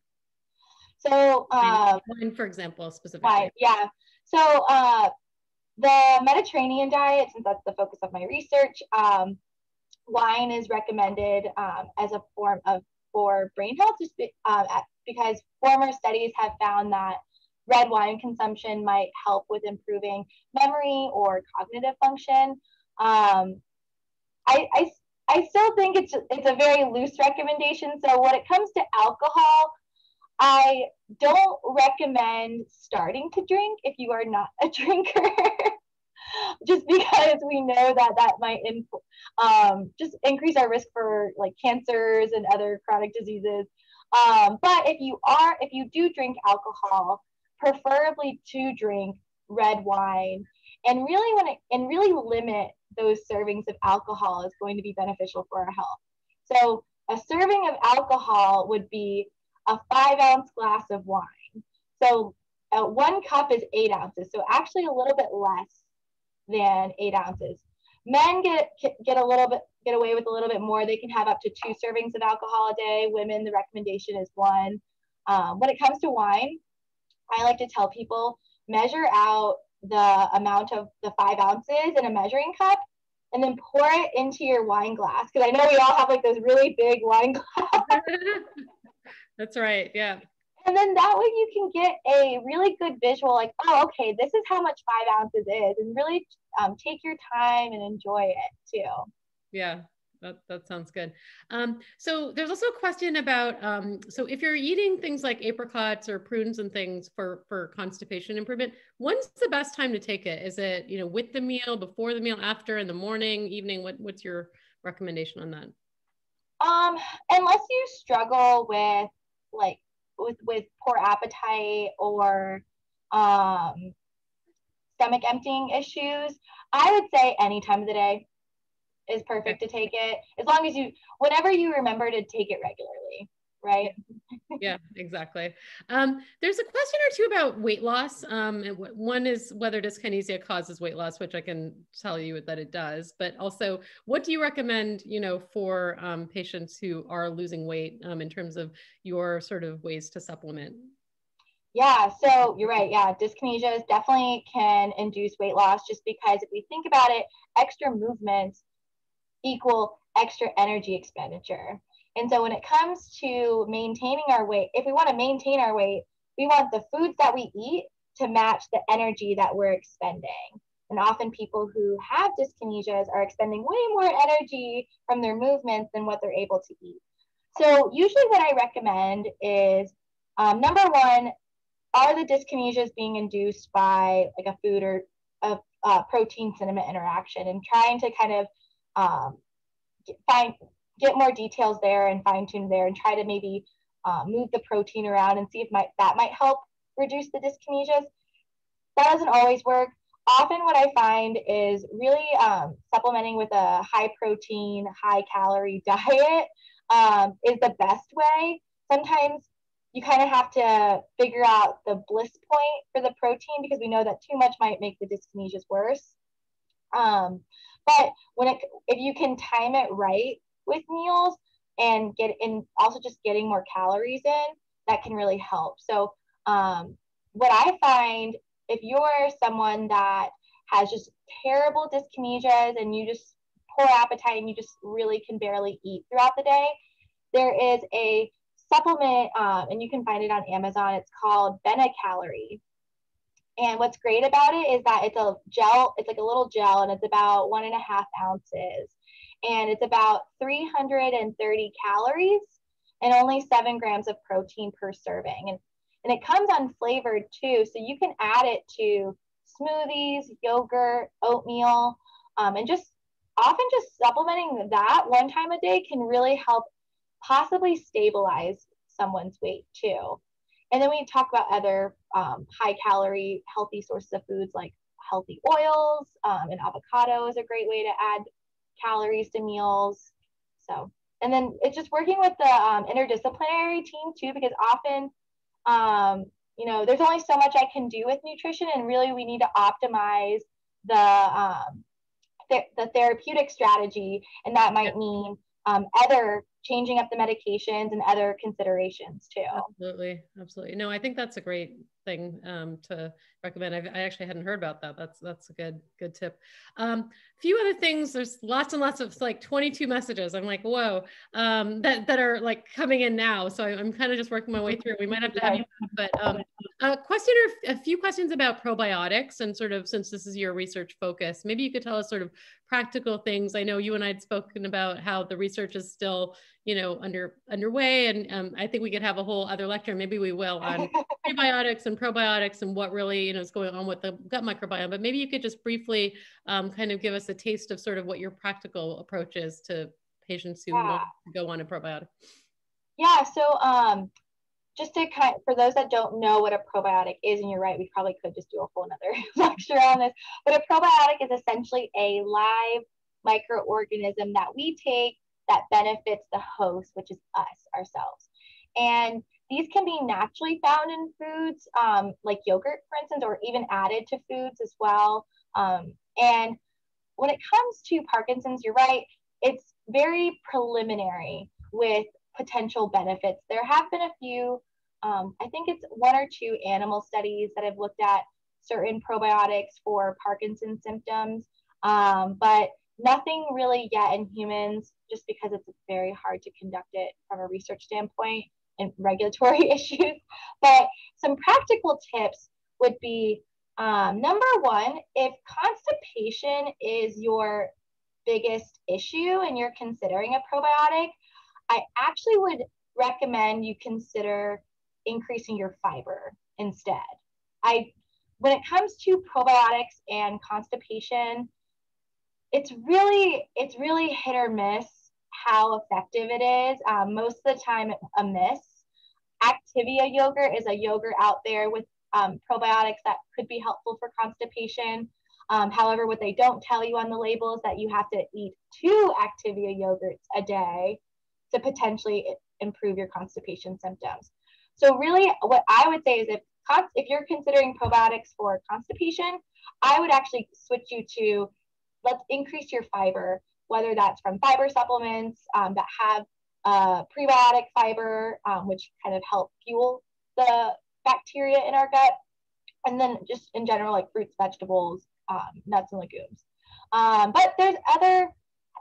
So, uh, wine, for example, specifically. Right, yeah. So uh, the Mediterranean diet, since that's the focus of my research, um, wine is recommended um, as a form of for brain health, just be, uh, because former studies have found that red wine consumption might help with improving memory or cognitive function. Um, I, I, I still think it's, it's a very loose recommendation. So when it comes to alcohol, I don't recommend starting to drink if you are not a drinker, just because we know that that might um, just increase our risk for like cancers and other chronic diseases. Um, but if you are, if you do drink alcohol, preferably to drink red wine, and really when it, and really limit those servings of alcohol is going to be beneficial for our health. So a serving of alcohol would be a five ounce glass of wine. So uh, one cup is eight ounces. So actually a little bit less than eight ounces. Men get, get a little bit, get away with a little bit more. They can have up to two servings of alcohol a day. Women, the recommendation is one. Um, when it comes to wine, I like to tell people, measure out the amount of the five ounces in a measuring cup and then pour it into your wine glass. Cause I know we all have like those really big wine glasses. That's right, yeah. And then that way you can get a really good visual, like, oh, okay, this is how much five ounces is, and really um, take your time and enjoy it too. Yeah, that, that sounds good. Um, so there's also a question about, um, so if you're eating things like apricots or prunes and things for, for constipation improvement, when's the best time to take it? Is it, you know, with the meal, before the meal, after, in the morning, evening? What, what's your recommendation on that? Um, unless you struggle with, like with with poor appetite or um, stomach emptying issues, I would say any time of the day is perfect to take it, as long as you, whenever you remember to take it regularly, right? Yeah, exactly. Um, there's a question or two about weight loss. Um, and one is whether dyskinesia causes weight loss, which I can tell you that it does, but also what do you recommend, you know, for um, patients who are losing weight um, in terms of your sort of ways to supplement? Yeah, so you're right. Yeah, dyskinesia definitely can induce weight loss, just because if we think about it, extra movements equal extra energy expenditure. And so when it comes to maintaining our weight, if we want to maintain our weight, we want the foods that we eat to match the energy that we're expending. And often people who have dyskinesias are expending way more energy from their movements than what they're able to eat. So usually what I recommend is, um, number one, are the dyskinesias being induced by like a food or a, a protein-cinnamon interaction, and trying to kind of um, find... get more details there and fine tune there, and try to maybe uh, move the protein around and see if might, that might help reduce the dyskinesias. That doesn't always work. Often what I find is really um, supplementing with a high protein, high calorie diet um, is the best way. Sometimes you kind of have to figure out the bliss point for the protein, because we know that too much might make the dyskinesias worse. Um, but when it, if you can time it right with meals and get in, also just getting more calories in, that can really help. So um, what I find, if you're someone that has just terrible dyskinesias and you just poor appetite and you just really can barely eat throughout the day, there is a supplement um, and you can find it on Amazon. It's called Benecalorie. And what's great about it is that it's a gel, it's like a little gel, and it's about one and a half ounces. And it's about three hundred thirty calories and only seven grams of protein per serving. And, and it comes unflavored too. So you can add it to smoothies, yogurt, oatmeal, um, and just often just supplementing that one time a day can really help possibly stabilize someone's weight too. And then we talk about other um, high calorie, healthy sources of foods, like healthy oils, um, and avocado is a great way to add calories to meals. So, and then it's just working with the um, interdisciplinary team too, because often, um, you know, there's only so much I can do with nutrition, and really we need to optimize the um, th the therapeutic strategy, and that might mean um, other changing up the medications and other considerations too. Absolutely, absolutely. No, I think that's a great thing um, to recommend. I've, I actually hadn't heard about that. That's that's a good good tip. Um, a few other things. There's lots and lots of like twenty-two messages. I'm like, whoa, um, that that are like coming in now. So I, I'm kind of just working my way through. We might have to have you, but um, a question or a few questions about probiotics and sort of since this is your research focus, maybe you could tell us sort of practical things. I know you and I had spoken about how the research is still, you know, under underway, and um, I think we could have a whole other lecture. Maybe we will on prebiotics and probiotics and what really, you know, is going on with the gut microbiome. But maybe you could just briefly um, kind of give us a taste of sort of what your practical approach is to patients who yeah. want to go on a probiotic. Yeah. So um, just to kind of, for those that don't know what a probiotic is, and you're right, we probably could just do a whole another lecture on this. But a probiotic is essentially a live microorganism that we take that benefits the host, which is us, ourselves. And these can be naturally found in foods um, like yogurt, for instance, or even added to foods as well. Um, and when it comes to Parkinson's, you're right, it's very preliminary with potential benefits. There have been a few, um, I think it's one or two animal studies that have looked at certain probiotics for Parkinson's symptoms, um, but nothing really yet in humans, just because it's very hard to conduct it from a research standpoint and regulatory issues. But some practical tips would be, um, number one, if constipation is your biggest issue and you're considering a probiotic, I actually would recommend you consider increasing your fiber instead. I, when it comes to probiotics and constipation, It's really, it's really hit or miss how effective it is. Um, most of the time, a miss. Activia yogurt is a yogurt out there with um, probiotics that could be helpful for constipation. Um, however, what they don't tell you on the label is that you have to eat two Activia yogurts a day to potentially improve your constipation symptoms. So really, what I would say is if, if you're considering probiotics for constipation, I would actually switch you to let's increase your fiber, whether that's from fiber supplements um, that have uh, prebiotic fiber, um, which kind of help fuel the bacteria in our gut. And then just in general, like fruits, vegetables, um, nuts and legumes. Um, but there's other,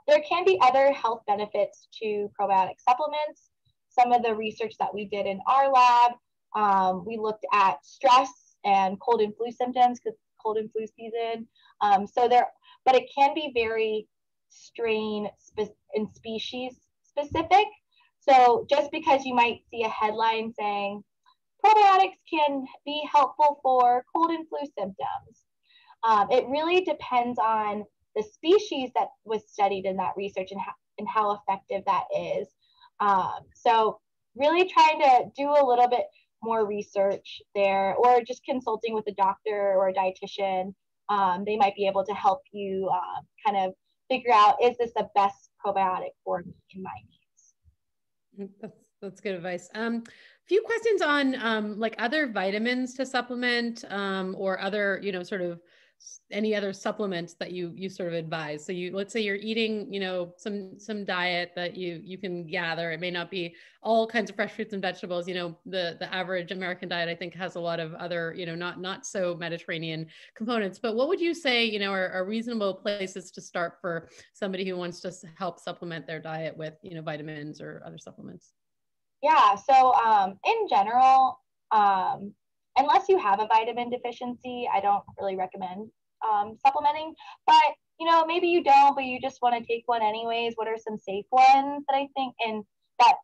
there can be other health benefits to probiotic supplements. Some of the research that we did in our lab, um, we looked at stress and cold and flu symptoms because cold and flu season. Um, so there, but it can be very strain spe- and species specific. So just because you might see a headline saying probiotics can be helpful for cold and flu symptoms, um, it really depends on the species that was studied in that research and how, and how effective that is. Um, so really trying to do a little bit more research there, or just consulting with a doctor or a dietitian. Um, they might be able to help you uh, kind of figure out, is this the best probiotic for me and my needs? That's, that's good advice. Um, few questions on um, like other vitamins to supplement um, or other, you know, sort of any other supplements that you, you sort of advise. So you, let's say you're eating, you know, some, some diet that you, you can gather. It may not be all kinds of fresh fruits and vegetables. You know, the, the average American diet, I think, has a lot of other, you know, not, not so Mediterranean components, but what would you say, you know, are, are reasonable places to start for somebody who wants to help supplement their diet with, you know, vitamins or other supplements? Yeah. So um, in general, um, unless you have a vitamin deficiency, I don't really recommend um, supplementing, but you know, maybe you don't, but you just want to take one anyways. What are some safe ones that I think, and that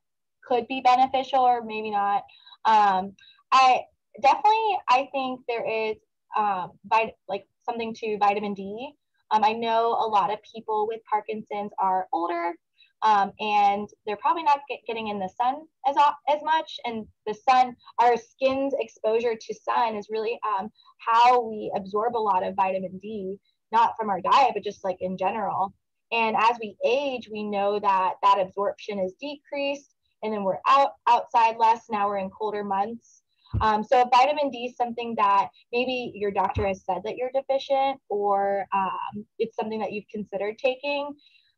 could be beneficial or maybe not? Um, I definitely, I think there is um, vit like something to vitamin D. Um, I know a lot of people with Parkinson's are older um, and they're probably not get, getting in the sun as as much. And the sun, our skin's exposure to sun is really um, how we absorb a lot of vitamin D, not from our diet, but just like in general. And as we age, we know that that absorption is decreased, and then we're out outside less. Now we're in colder months. Um, so if vitamin D is something that maybe your doctor has said that you're deficient, or um, it's something that you've considered taking,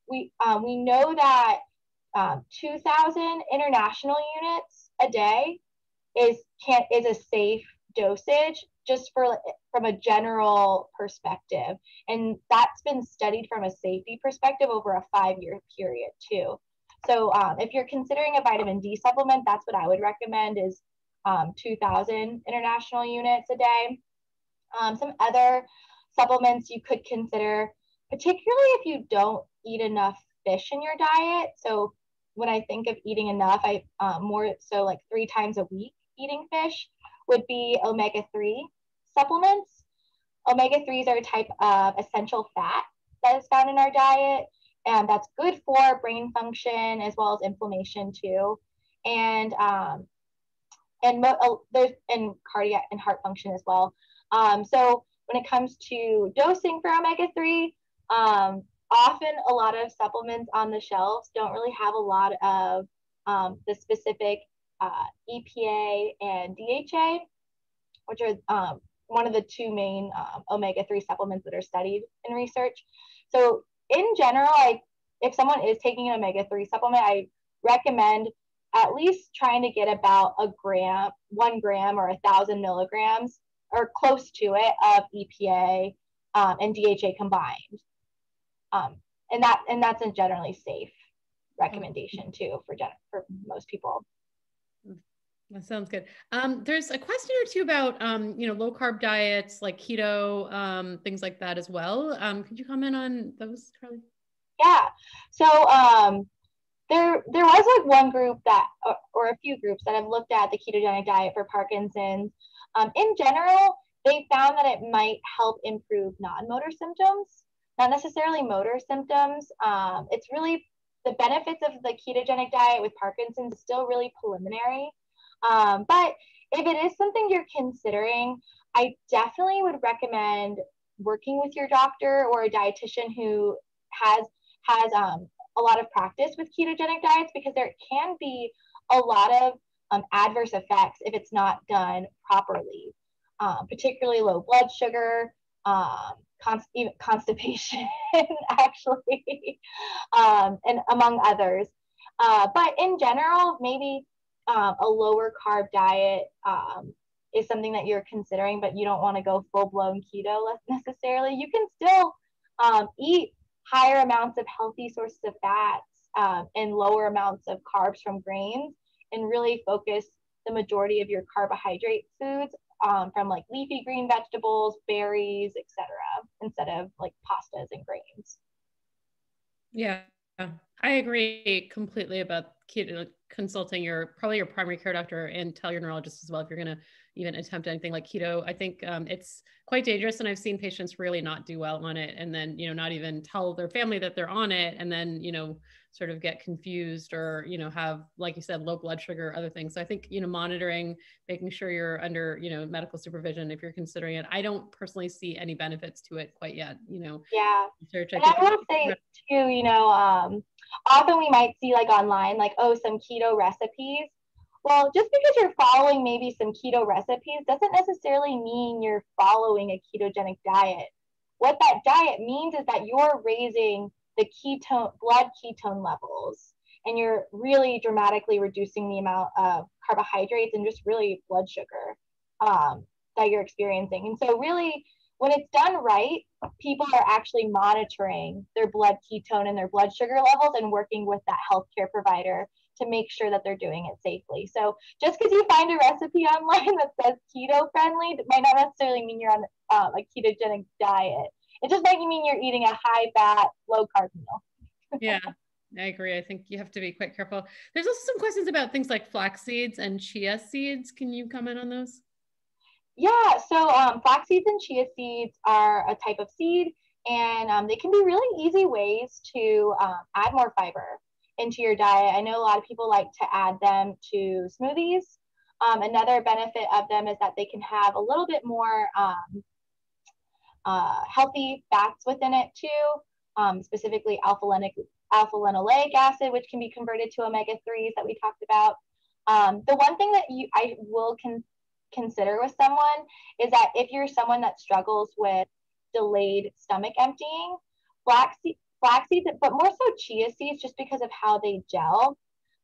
we, um, we know that um, two thousand international units a day is, can, is a safe dosage, just for from a general perspective. And that's been studied from a safety perspective over a five-year period too. So um, if you're considering a vitamin D supplement, that's what I would recommend, is um, two thousand international units a day. Um, some other supplements you could consider, particularly if you don't eat enough fish in your diet. So when I think of eating enough, I uh, more so like three times a week eating fish, would be omega three supplements. Omega threes are a type of essential fat that is found in our diet, and that's good for brain function as well as inflammation too, and um, and mo there's and cardiac and heart function as well. Um, so when it comes to dosing for omega three, um, often a lot of supplements on the shelves don't really have a lot of um, the specific Uh, E P A and D H A, which are um, one of the two main um, omega three supplements that are studied in research. So in general, I, if someone is taking an omega three supplement, I recommend at least trying to get about a gram, one gram or a thousand milligrams or close to it of E P A um, and D H A combined. Um, and, that, and that's a generally safe recommendation too for, gen for most people. That sounds good. Um, there's a question or two about, um, you know, low carb diets like keto, um, things like that as well. Um, could you comment on those, Carley? Yeah. So um, there, there was like one group that, or, or a few groups that have looked at the ketogenic diet for Parkinson's. Um, in general, they found that it might help improve non-motor symptoms, not necessarily motor symptoms. Um, it's really the benefits of the ketogenic diet with Parkinson's is still really preliminary. Um, but if it is something you're considering, I definitely would recommend working with your doctor or a dietitian who has, has um, a lot of practice with ketogenic diets, because there can be a lot of um, adverse effects if it's not done properly, um, particularly low blood sugar, um, const even constipation, actually, um, and among others. Uh, but in general, maybe Um, a lower carb diet um, is something that you're considering, but you don't want to go full-blown keto necessarily. You can still um, eat higher amounts of healthy sources of fats um, and lower amounts of carbs from grains, and really focus the majority of your carbohydrate foods um, from like leafy green vegetables, berries, et cetera, instead of like pastas and grains. Yeah, I agree completely about keto, consulting your, probably your primary care doctor, and tell your neurologist as well, if you're going to even attempt anything like keto. I think um, it's quite dangerous, and I've seen patients really not do well on it, and then, you know, not even tell their family that they're on it, and then, you know, sort of get confused, or, you know, have, like you said, low blood sugar, other things. So I think, you know, monitoring, making sure you're under, you know, medical supervision, if you're considering it. I don't personally see any benefits to it quite yet, you know. Yeah. Research, I, and I will say too, you know, um, often we might see like online, like, oh, some keto recipes. Well, just because you're following maybe some keto recipes doesn't necessarily mean you're following a ketogenic diet. What that diet means is that you're raising the ketone, blood ketone levels, and you're really dramatically reducing the amount of carbohydrates and just really blood sugar um, that you're experiencing. And so really, when it's done right, people are actually monitoring their blood ketone and their blood sugar levels, and working with that healthcare provider to make sure that they're doing it safely. So just because you find a recipe online that says keto friendly, it might not necessarily mean you're on uh, a ketogenic diet. It just might mean you're eating a high fat, low carb meal. Yeah, I agree. I think you have to be quite careful. There's also some questions about things like flax seeds and chia seeds. Can you comment on those? Yeah, so um, flax seeds and chia seeds are a type of seed, and um, they can be really easy ways to um, add more fiber into your diet. I know a lot of people like to add them to smoothies. Um, another benefit of them is that they can have a little bit more um, uh, healthy fats within it too, um, specifically alpha-lenoleic alpha-lenoleic acid, which can be converted to omega threes that we talked about. Um, the one thing that you, I will con consider with someone is that if you're someone that struggles with delayed stomach emptying, black seed, black seeds, but more so chia seeds, just because of how they gel,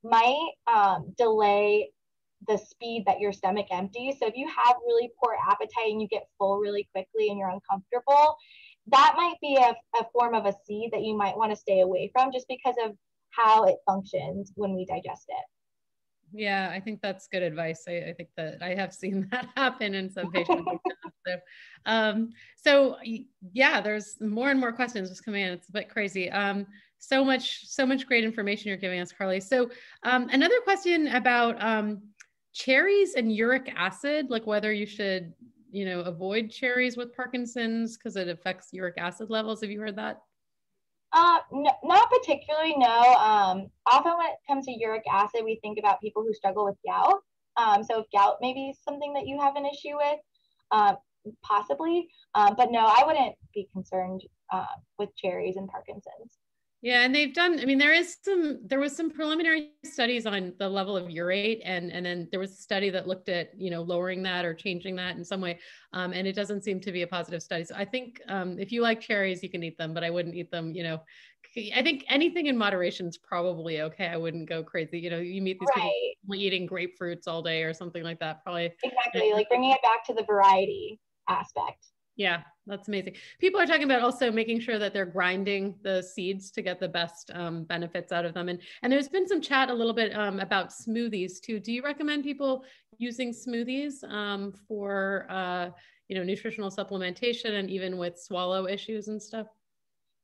might um, delay the speed that your stomach empties. So if you have really poor appetite and you get full really quickly and you're uncomfortable, that might be a, a form of a seed that you might want to stay away from, just because of how it functions when we digest it. Yeah, I think that's good advice. I, I think that I have seen that happen in some patients. so, um, so yeah, there's more and more questions just coming in. It's a bit crazy. Um, so much, so much great information you're giving us, Carley. So um, another question about um, cherries and uric acid, like whether you should, you know, avoid cherries with Parkinson's because it affects uric acid levels. Have you heard that? Uh, no, not particularly, no. Um, often when it comes to uric acid, we think about people who struggle with gout. Um, so if gout may be something that you have an issue with, um, possibly, um, but no, I wouldn't be concerned uh, with cherries and Parkinson's. Yeah, and they've done, I mean, there is some, there was some preliminary studies on the level of urate, and, and then there was a study that looked at, you know, lowering that or changing that in some way, um, and it doesn't seem to be a positive study. So I think um, if you like cherries, you can eat them, but I wouldn't eat them, you know, I think anything in moderation is probably okay. I wouldn't go crazy. You know, you meet these right. people eating grapefruits all day or something like that, probably. Exactly, like bringing it back to the variety aspect. Yeah, that's amazing. People are talking about also making sure that they're grinding the seeds to get the best um, benefits out of them. And, and there's been some chat a little bit um, about smoothies too. Do you recommend people using smoothies um, for, uh, you know, nutritional supplementation and even with swallow issues and stuff?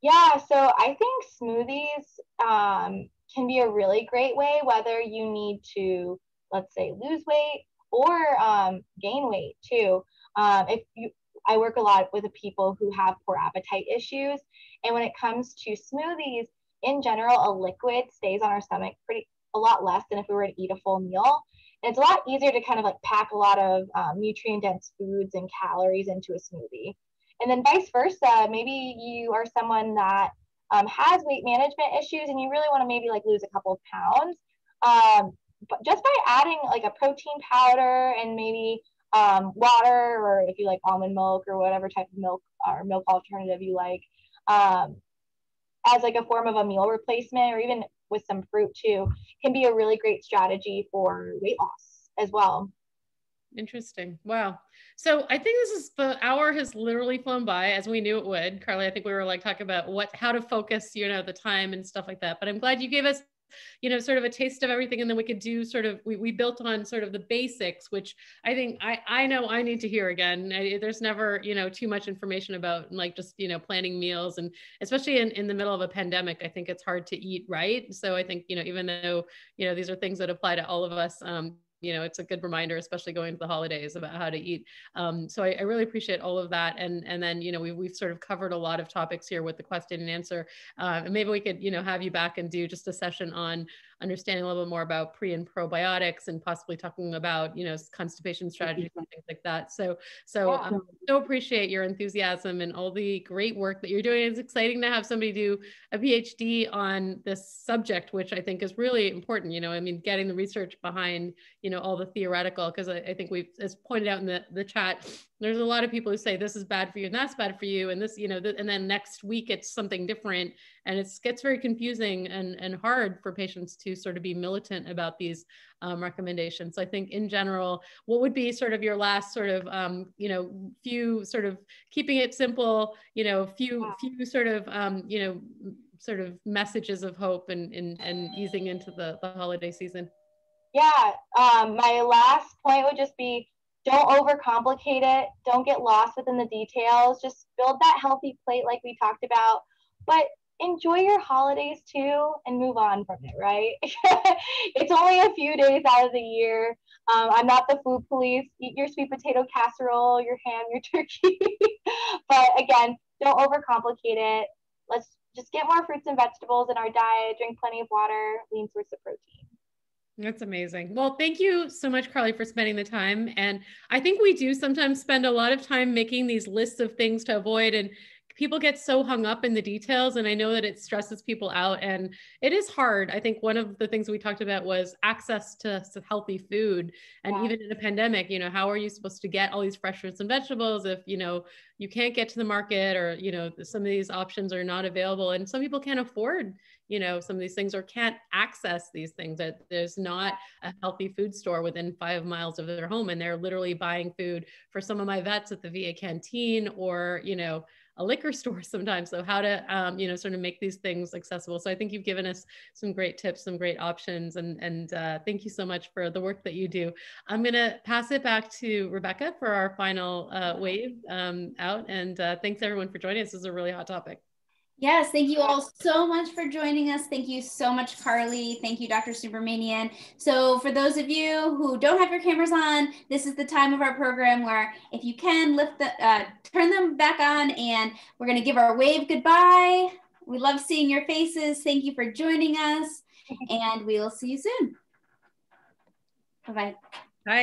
Yeah, so I think smoothies um, can be a really great way, whether you need to, let's say, lose weight or um, gain weight too. Um, if you I work a lot with people who have poor appetite issues. And when it comes to smoothies, in general, a liquid stays on our stomach pretty a lot less than if we were to eat a full meal. And it's a lot easier to kind of like pack a lot of um, nutrient dense foods and calories into a smoothie. And then vice versa, maybe you are someone that um, has weight management issues and you really want to maybe like lose a couple of pounds. Um, but just by adding like a protein powder and maybe Um, water, or if you like almond milk or whatever type of milk or milk alternative you like, um, as like a form of a meal replacement, or even with some fruit too, can be a really great strategy for weight loss as well. Interesting. Wow. So I think this is, the hour has literally flown by, as we knew it would. Carley, I think we were like talking about what, how to focus, you know, the time and stuff like that, but I'm glad you gave us, you know, sort of a taste of everything. And then we could do sort of, we, we built on sort of the basics, which I think I, I know I need to hear again. I, there's never, you know, too much information about like just, you know, planning meals, and especially in, in the middle of a pandemic, I think it's hard to eat right. So I think, you know, even though, you know, these are things that apply to all of us, um, you know, it's a good reminder, especially going to the holidays, about how to eat. Um, so I, I really appreciate all of that. And, and then, you know, we, we've sort of covered a lot of topics here with the question and answer. Uh, and maybe we could, you know, have you back and do just a session on understanding a little bit more about pre and probiotics, and possibly talking about, you know, constipation strategies and things like that. So, so yeah. um, so appreciate your enthusiasm and all the great work that you're doing. It's exciting to have somebody do a PhD on this subject, which I think is really important. You know, I mean, getting the research behind, you know, all the theoretical, because I, I think we've, as pointed out in the, the chat, there's a lot of people who say this is bad for you and that's bad for you. And this, you know, th and then next week it's something different, and it gets very confusing and, and hard for patients to sort of be militant about these um, recommendations. So I think in general, what would be sort of your last sort of, um, you know, few sort of keeping it simple, you know, few, wow. few sort of, um, you know, sort of messages of hope and, and, and easing into the, the holiday season? Yeah, um, my last point would just be, don't overcomplicate it. Don't get lost within the details. Just build that healthy plate like we talked about, but enjoy your holidays too and move on from it, right? It's only a few days out of the year. Um, I'm not the food police. Eat your sweet potato casserole, your ham, your turkey. But again, don't overcomplicate it. Let's just get more fruits and vegetables in our diet, drink plenty of water, lean source of protein. That's amazing. Well, thank you so much, Carley, for spending the time. And I think we do sometimes spend a lot of time making these lists of things to avoid and people get so hung up in the details, and I know that it stresses people out, and it is hard. I think one of the things we talked about was access to healthy food. And yeah. even in a pandemic, you know, how are you supposed to get all these fresh fruits and vegetables if, you know, you can't get to the market, or, you know, some of these options are not available, and some people can't afford, you know, some of these things, or can't access these things, that there's not a healthy food store within five miles of their home. And they're literally buying food for some of my vets at the V A canteen, or, you know, a liquor store sometimes. So how to, um, you know, sort of make these things accessible. So I think you've given us some great tips, some great options, and, and uh, thank you so much for the work that you do. I'm going to pass it back to Rebecca for our final uh, wave um, out. And uh, thanks everyone for joining us. This is a really hot topic. Yes, thank you all so much for joining us. Thank you so much, Carley. Thank you, Doctor Subramanian. So for those of you who don't have your cameras on, this is the time of our program where if you can lift the, uh, turn them back on, and we're gonna give our wave goodbye. We love seeing your faces. Thank you for joining us, and we will see you soon. Bye-bye.